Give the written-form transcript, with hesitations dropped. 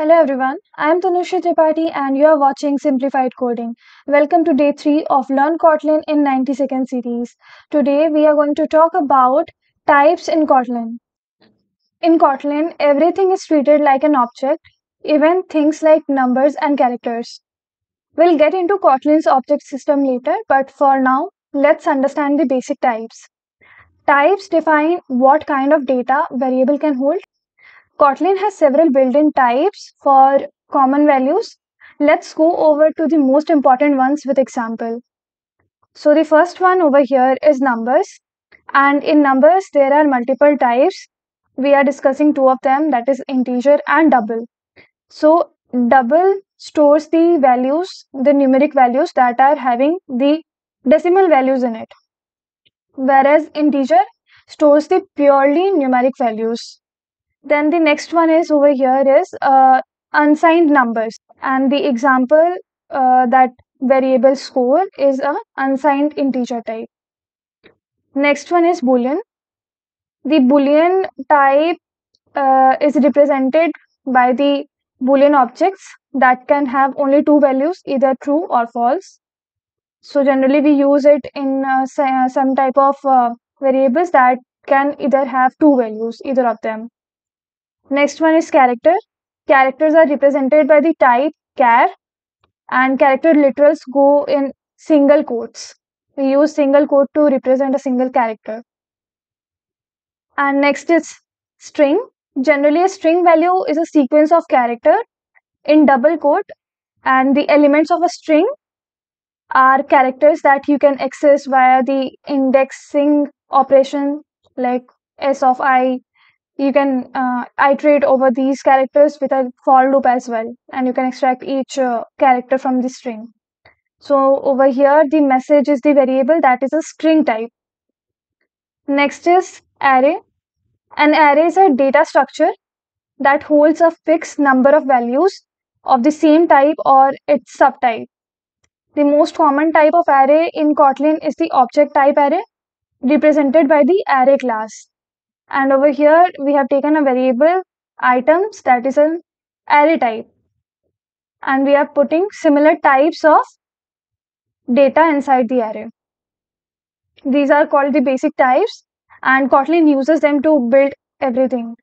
Hello everyone, I am Tanushree Tripathi and you are watching Simplified Coding. Welcome to Day 3 of Learn Kotlin in 90 Second Series. Today we are going to talk about types in Kotlin. In Kotlin, everything is treated like an object, even things like numbers and characters. We'll get into Kotlin's object system later, but for now, let's understand the basic types. Types define what kind of data a variable can hold. Kotlin has several built-in types for common values. Let's go over to the most important ones with example. So the first one over here is numbers. And in numbers, there are multiple types. We are discussing two of them, that is integer and double. So double stores the values, the numeric values that are having the decimal values in it. Whereas integer stores the purely numeric values. Then the next one is over here is unsigned numbers, and the example that variable score is an unsigned integer type. Next one is Boolean. The Boolean type is represented by the Boolean objects that can have only two values, either true or false. So generally we use it in some type of variables that can either have two values, either of them. Next one is character. Characters are represented by the type char, and character literals go in single quotes. We use single quote to represent a single character. And next is string. Generally, a string value is a sequence of character in double quote, and the elements of a string are characters that you can access via the indexing operation like s of I. You can iterate over these characters with a for loop as well, and you can extract each character from the string. So over here, the message is the variable that is a string type. Next is array. An array is a data structure that holds a fixed number of values of the same type or its subtype. The most common type of array in Kotlin is the object type array, represented by the array class. And over here, we have taken a variable items that is an array type. And we are putting similar types of data inside the array. These are called the basic types, and Kotlin uses them to build everything.